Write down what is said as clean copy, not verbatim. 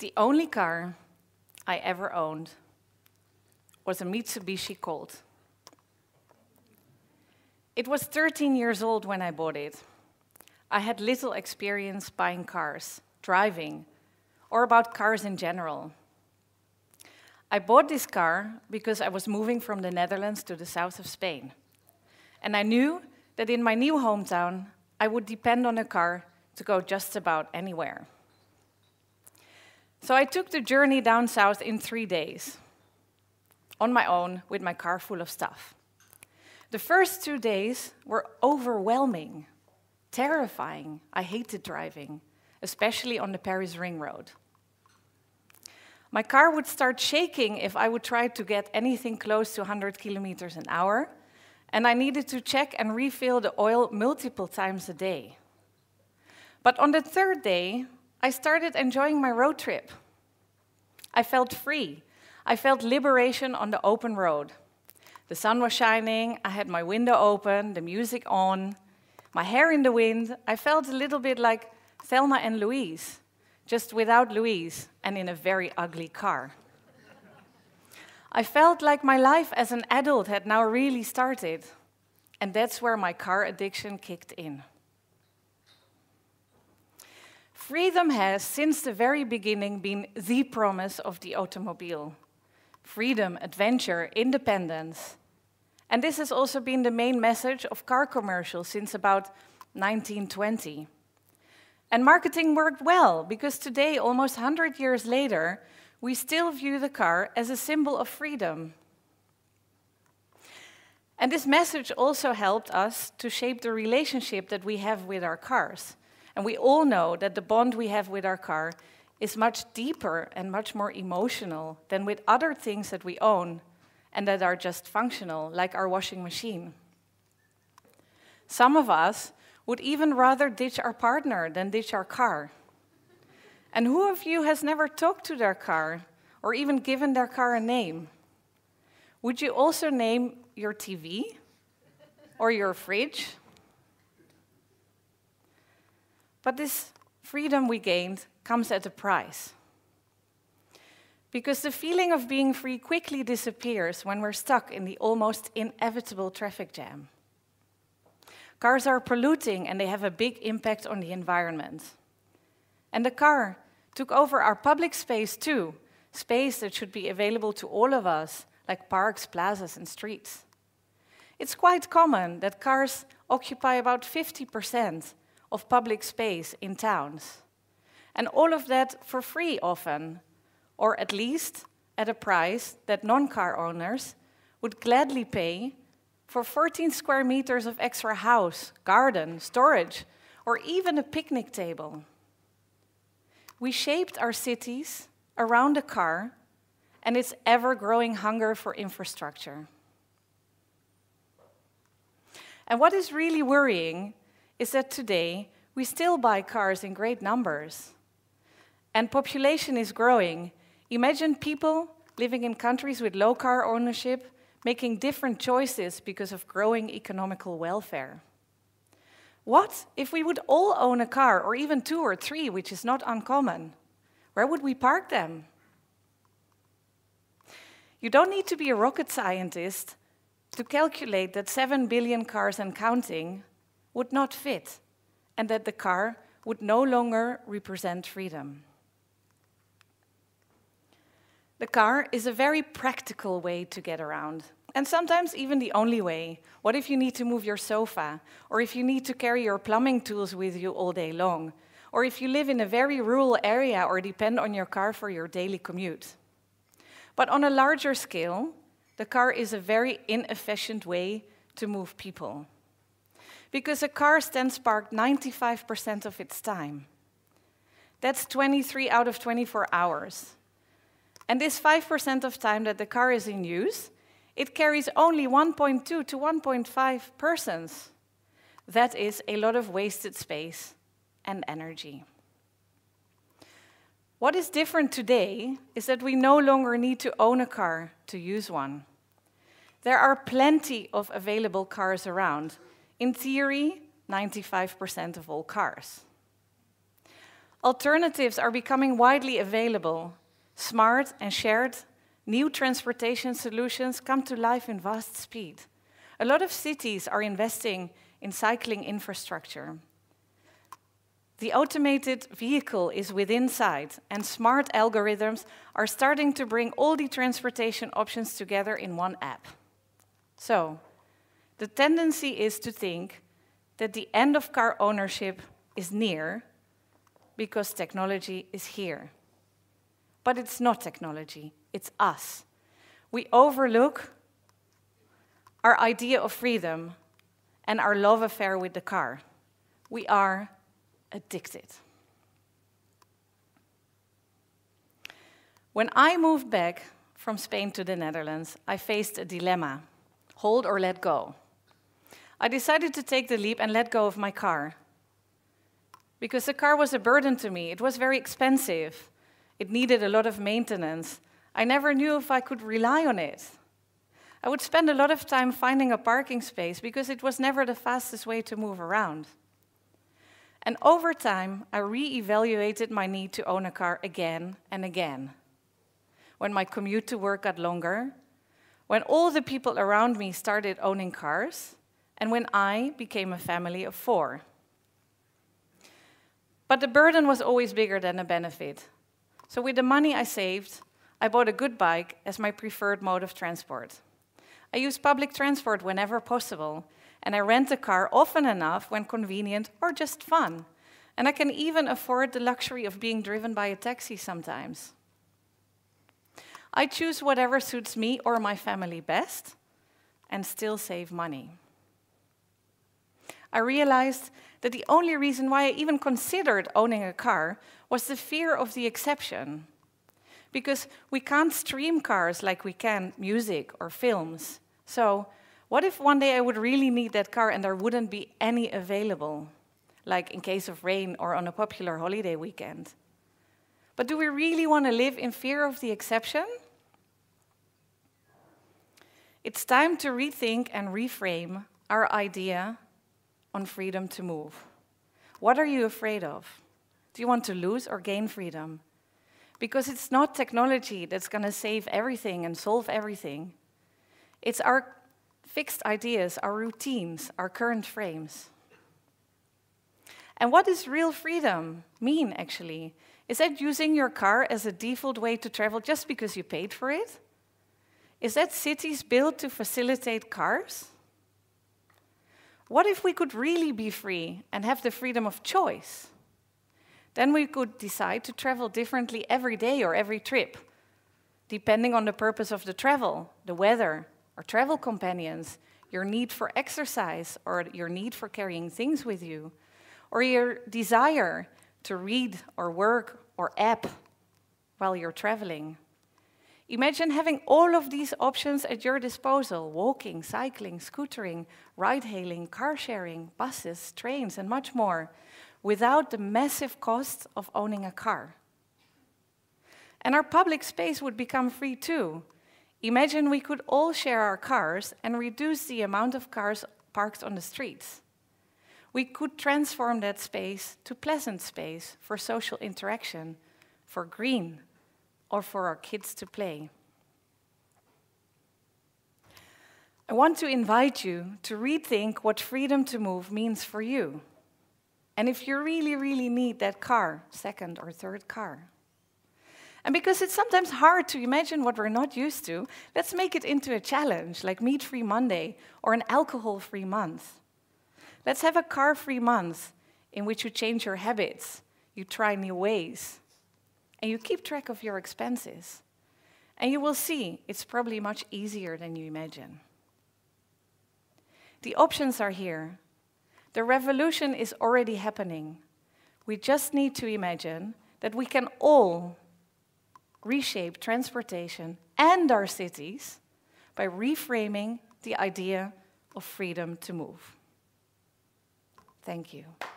The only car I ever owned was a Mitsubishi Colt. It was 13 years old when I bought it. I had little experience buying cars, driving, or about cars in general. I bought this car because I was moving from the Netherlands to the south of Spain. And I knew that in my new hometown, I would depend on a car to go just about anywhere. So I took the journey down south in 3 days, on my own, with my car full of stuff. The first 2 days were overwhelming, terrifying. I hated driving, especially on the Paris Ring Road. My car would start shaking if I would try to get anything close to 100 kilometers an hour, and I needed to check and refill the oil multiple times a day. But on the third day, I started enjoying my road trip. I felt free. I felt liberation on the open road. The sun was shining, I had my window open, the music on, my hair in the wind. I felt a little bit like Thelma and Louise, just without Louise and in a very ugly car. I felt like my life as an adult had now really started, and that's where my car addiction kicked in. Freedom has, since the very beginning, been the promise of the automobile. Freedom, adventure, independence. And this has also been the main message of car commercials since about 1920. And marketing worked well, because today, almost 100 years later, we still view the car as a symbol of freedom. And this message also helped us to shape the relationship that we have with our cars. And we all know that the bond we have with our car is much deeper and much more emotional than with other things that we own and that are just functional, like our washing machine. Some of us would even rather ditch our partner than ditch our car. And who of you has never talked to their car or even given their car a name? Would you also name your TV or your fridge? But this freedom we gained comes at a price. Because the feeling of being free quickly disappears when we're stuck in the almost inevitable traffic jam. Cars are polluting and they have a big impact on the environment. And the car took over our public space too, space that should be available to all of us, like parks, plazas, and streets. It's quite common that cars occupy about 50% of public space in towns. And all of that for free often, or at least at a price that non-car owners would gladly pay for 14 square meters of extra house, garden, storage, or even a picnic table. We shaped our cities around the car and its ever-growing hunger for infrastructure. And what is really worrying is that today we still buy cars in great numbers. And population is growing. Imagine people living in countries with low car ownership making different choices because of growing economical welfare. What if we would all own a car, or even 2 or 3, which is not uncommon? Where would we park them? You don't need to be a rocket scientist to calculate that 7 billion cars and counting would not fit, and that the car would no longer represent freedom. The car is a very practical way to get around. And sometimes even the only way. What if you need to move your sofa? Or if you need to carry your plumbing tools with you all day long? Or if you live in a very rural area or depend on your car for your daily commute? But on a larger scale, the car is a very inefficient way to move people. Because a car stands parked 95% of its time. That's 23 out of 24 hours. And this 5% of time that the car is in use, it carries only 1.2 to 1.5 persons. That is a lot of wasted space and energy. What is different today is that we no longer need to own a car to use one. There are plenty of available cars around. In theory, 95% of all cars. Alternatives are becoming widely available. Smart and shared, new transportation solutions come to life in vast speed. A lot of cities are investing in cycling infrastructure. The automated vehicle is within sight, and smart algorithms are starting to bring all the transportation options together in one app. So, the tendency is to think that the end of car ownership is near because technology is here. But it's not technology, it's us. We overlook our idea of freedom and our love affair with the car. We are addicted. When I moved back from Spain to the Netherlands, I faced a dilemma: hold or let go. I decided to take the leap and let go of my car, because the car was a burden to me. It was very expensive. It needed a lot of maintenance. I never knew if I could rely on it. I would spend a lot of time finding a parking space because it was never the fastest way to move around. And over time, I re-evaluated my need to own a car again and again. When my commute to work got longer, when all the people around me started owning cars, and when I became a family of four. But the burden was always bigger than the benefit. So with the money I saved, I bought a good bike as my preferred mode of transport. I use public transport whenever possible, and I rent a car often enough when convenient or just fun. And I can even afford the luxury of being driven by a taxi sometimes. I choose whatever suits me or my family best and still save money. I realized that the only reason why I even considered owning a car was the fear of the exception. Because we can't stream cars like we can music or films. So, what if one day I would really need that car and there wouldn't be any available, like in case of rain or on a popular holiday weekend? But do we really want to live in fear of the exception? It's time to rethink and reframe our idea on freedom to move. What are you afraid of? Do you want to lose or gain freedom? Because it's not technology that's going to save everything and solve everything. It's our fixed ideas, our routines, our current frames. And what does real freedom mean, actually? Is that using your car as a default way to travel just because you paid for it? Is that cities built to facilitate cars? What if we could really be free and have the freedom of choice? Then we could decide to travel differently every day or every trip, depending on the purpose of the travel, the weather, or travel companions, your need for exercise, or your need for carrying things with you, or your desire to read or work or app while you're traveling. Imagine having all of these options at your disposal: walking, cycling, scootering, ride-hailing, car-sharing, buses, trains, and much more, without the massive cost of owning a car. And our public space would become free too. Imagine we could all share our cars and reduce the amount of cars parked on the streets. We could transform that space to pleasant space for social interaction, for green, or for our kids to play. I want to invite you to rethink what freedom to move means for you. And if you really, really need that car, second or third car. And because it's sometimes hard to imagine what we're not used to, let's make it into a challenge, like Meat-Free Monday or an Alcohol-Free Month. Let's have a car-free month in which you change your habits, you try new ways, and you keep track of your expenses. And you will see it's probably much easier than you imagine. The options are here. The revolution is already happening. We just need to imagine that we can all reshape transportation and our cities by reframing the idea of freedom to move. Thank you.